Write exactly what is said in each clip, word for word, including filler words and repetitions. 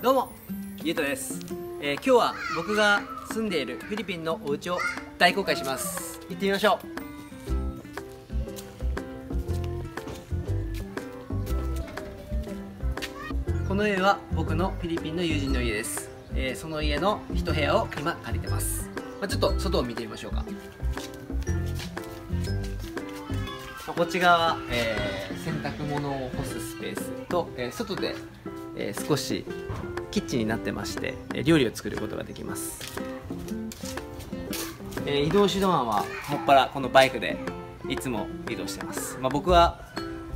どうも、ゆうとです、えー、今日は僕が住んでいるフィリピンのお家を大公開します。行ってみましょう。この家は僕のフィリピンの友人の家です、えー、その家の一部屋を今借りてます、まあ、ちょっと外を見てみましょうか。こっち側は、えー、洗濯物を干すスペースと、えー、外で、えー、少しキッチンになってまして、えー、料理を作ることができます、えー、移動手段はもっぱらこのバイクでいつも移動してます、まあ、僕は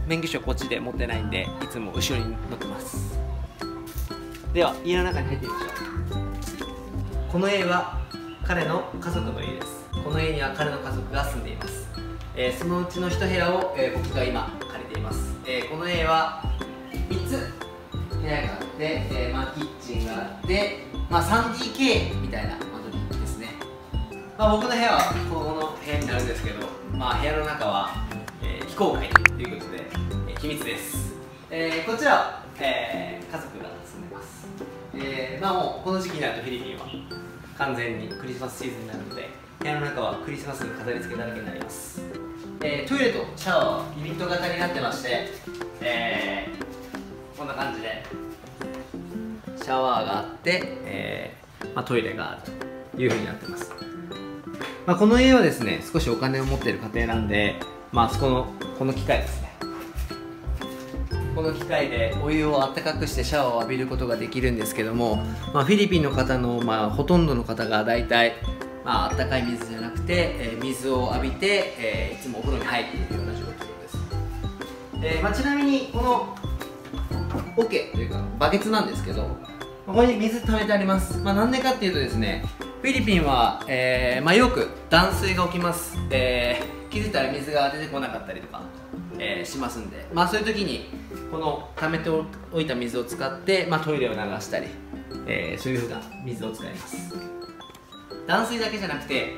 免許証こっちで持ってないんでいつも後ろに乗ってます。では家の中に入ってみましょう。この家は彼の家族の家です。この家には彼の家族が住んでいます、えー、そのうちの一部屋を、えー、僕が今借りています、えー、この家はみっつ部屋があって、えーまあ、キッチンがあって、まあ、スリーディーケー みたいな間取りですね、まあ、僕の部屋はこの部屋になるんですけど、まあ、部屋の中は、えー、非公開ということで、えー、秘密です、えー、こちらは、えー、家族が住んでます、えー、まあもうこの時期になるとフィリピンは完全にクリスマスシーズンになるので部屋の中はクリスマスに飾り付けだらけになります、えー、トイレとシャワーはユニット型になってまして、えー、こんな感じでシャワーがあって、えーまあ、トイレがあるというふうになってます、まあ、この家はですね少しお金を持っている家庭なんで、まあそこのこの機械ですね、この機械でお湯をあったかくしてシャワーを浴びることができるんですけども、まあ、フィリピンの方の、まあ、ほとんどの方が大体、まああったかい水じゃなくて、えー、水を浴びて、えー、いつもお風呂に入っているような状況です、えーまあ、ちなみにこの桶というかバケツなんですけど、ここに水溜めてあります、まあ、なんでかっていうとですねフィリピンは、えーまあ、よく断水が起きます、えー気づいたら水が出てこなかったりとか、えー、しますんで、まあ、そういう時にこの溜めておいた水を使って、まあ、トイレを流したり、えー、そういうふうな水を使います。断水だけじゃなくて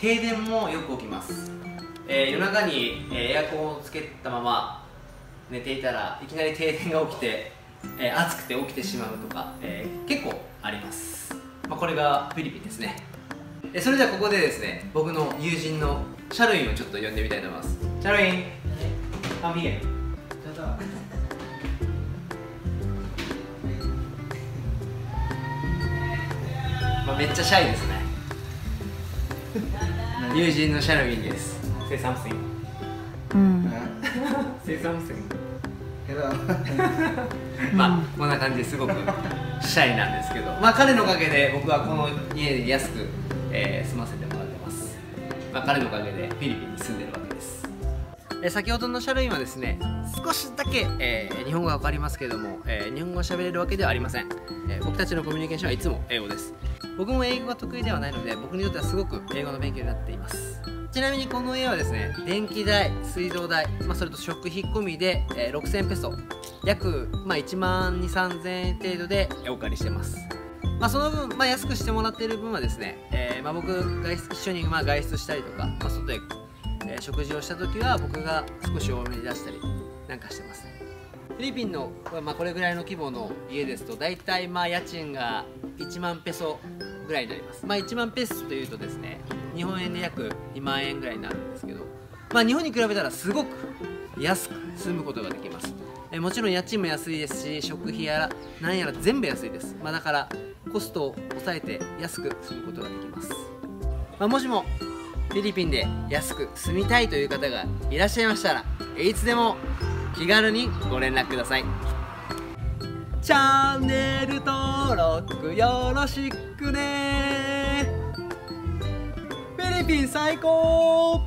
停電もよく起きます、えー、夜中にエアコンをつけたまま寝ていたらいきなり停電が起きて、えー、暑くて起きてしまうとか、えー、結構あります、まあ、これがフィリピンですね。それではここでですね僕の友人のシャルインをちょっと呼んでみたいと思います。シャルイン、come here。 めっちゃシャイですね友人のシャルインです。 Say something、うん、Say something まあこんな感じですごくシャイなんですけど、まあ彼のおかげで僕はこの家で安くえー、住ませてもらってます、まあ、彼のおかげでフィリピンに住んでるわけです。え先ほどのシャルインはですね少しだけ、えー、日本語が分かりますけども、えー、日本語を喋れるわけではありません、えー、僕たちのコミュニケーションはいつも英語です。僕も英語が得意ではないので僕にとってはすごく英語の勉強になっています。ちなみにこの家はですね電気代、水道代、まあ、それと食費込みで、えー、ろくせんペソ約、まあ、いちまんにせんさんぜんえん程度でお借りしてます。まあその分、まあ、安くしてもらっている分はですね、えーまあ、僕が一緒にまあ外出したりとか、まあ、外で、えー、食事をした時は僕が少し多めに出したりなんかしてますね。フィリピンの、まあ、これぐらいの規模の家ですと大体まあ家賃がいちまんペソぐらいになります、まあ、いちまんペソというとですね日本円で約にまんえんぐらいになるんですけど、まあ、日本に比べたらすごく安く住むことができます。えー、もちろん家賃も安いですし食費やら何やら全部安いです、まあ、だからコストを抑えて安く住むことができます、まあ、もしもフィリピンで安く住みたいという方がいらっしゃいましたらいつでも気軽にご連絡ください。チャンネル登録よろしくね。フィリピン最高。